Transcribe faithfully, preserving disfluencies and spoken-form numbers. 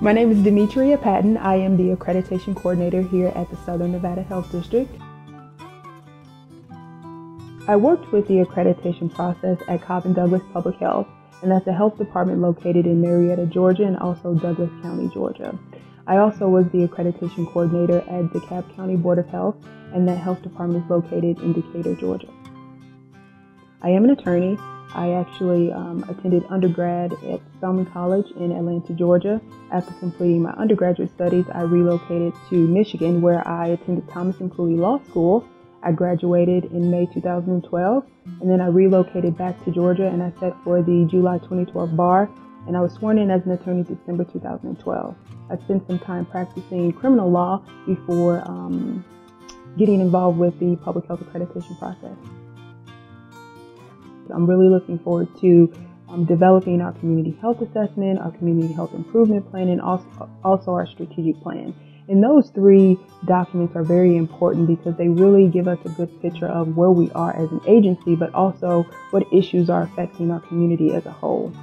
My name is Demetria Patton. I am the Accreditation Coordinator here at the Southern Nevada Health District. I worked with the accreditation process at Cobb and Douglas Public Health, and that's a health department located in Marietta, Georgia, and also Douglas County, Georgia. I also was the Accreditation Coordinator at DeKalb County Board of Health, and that health department is located in Decatur, Georgia. I am an attorney. I actually um, attended undergrad at Spelman College in Atlanta, Georgia. After completing my undergraduate studies, I relocated to Michigan, where I attended Thomas and Cooley Law School. I graduated in May two thousand twelve, and then I relocated back to Georgia, and I sat for the July twenty twelve bar, and I was sworn in as an attorney December two thousand twelve. I spent some time practicing criminal law before um, getting involved with the public health accreditation process. I'm really looking forward to um, developing our community health assessment, our community health improvement plan, and also, also our strategic plan. And those three documents are very important because they really give us a good picture of where we are as an agency, but also what issues are affecting our community as a whole.